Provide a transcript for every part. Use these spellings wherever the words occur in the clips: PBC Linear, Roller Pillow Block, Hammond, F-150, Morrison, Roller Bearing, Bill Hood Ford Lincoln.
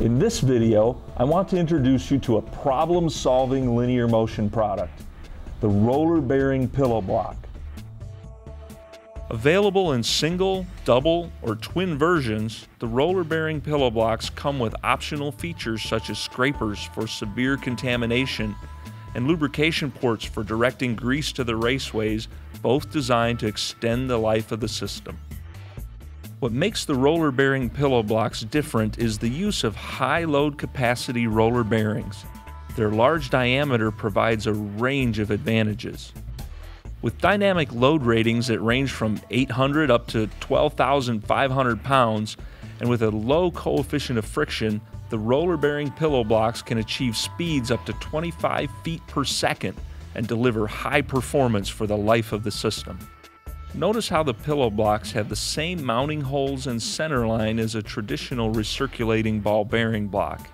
In this video, I want to introduce you to a problem-solving linear motion product, the Roller Bearing Pillow Block. Available in single, double, or twin versions, the Roller Bearing Pillow Blocks come with optional features such as scrapers for severe contamination and lubrication ports for directing grease to the raceways, both designed to extend the life of the system. What makes the Roller Bearing Pillow Blocks different is the use of high load capacity roller bearings. Their large diameter provides a range of advantages. With dynamic load ratings that range from 800 up to 12,500 pounds, and with a low coefficient of friction, the Roller Bearing Pillow Blocks can achieve speeds up to 25 feet per second and deliver high performance for the life of the system. Notice how the pillow blocks have the same mounting holes and center line as a traditional recirculating ball bearing block.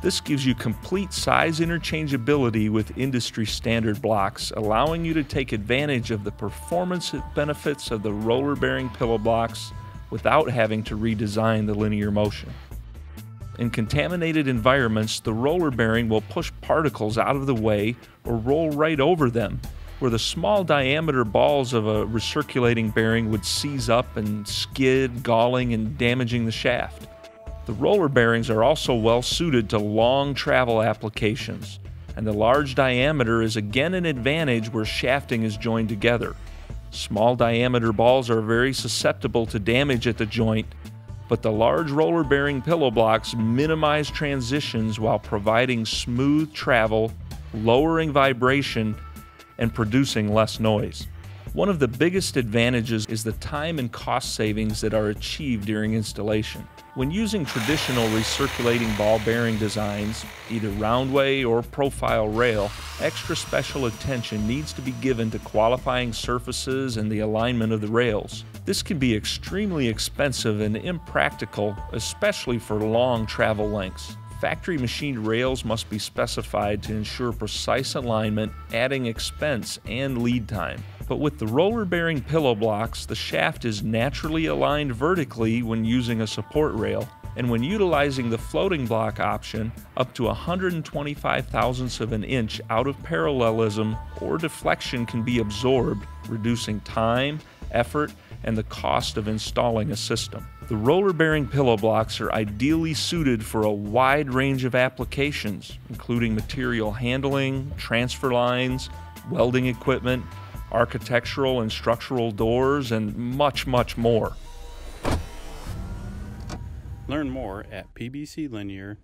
This gives you complete size interchangeability with industry standard blocks, allowing you to take advantage of the performance benefits of the Roller Bearing Pillow Blocks without having to redesign the linear motion. In contaminated environments, the roller bearing will push particles out of the way or roll right over them, where the small diameter balls of a recirculating bearing would seize up and skid, galling and damaging the shaft. The roller bearings are also well suited to long travel applications, and the large diameter is again an advantage where shafting is joined together. Small diameter balls are very susceptible to damage at the joint, but the large Roller Bearing Pillow Blocks minimize transitions while providing smooth travel, lowering vibration, and producing less noise. One of the biggest advantages is the time and cost savings that are achieved during installation. When using traditional recirculating ball bearing designs, either roundway or profile rail, extra special attention needs to be given to qualifying surfaces and the alignment of the rails. This can be extremely expensive and impractical, especially for long travel lengths. Factory machined rails must be specified to ensure precise alignment, adding expense and lead time. But with the Roller Bearing Pillow Blocks, the shaft is naturally aligned vertically when using a support rail, and when utilizing the floating block option, up to 125 thousandths of an inch out of parallelism or deflection can be absorbed, reducing time, effort, and the cost of installing a system. The Roller Bearing Pillow Blocks are ideally suited for a wide range of applications, including material handling, transfer lines, welding equipment, architectural and structural doors, and much, much more. Learn more at pbclinear.com.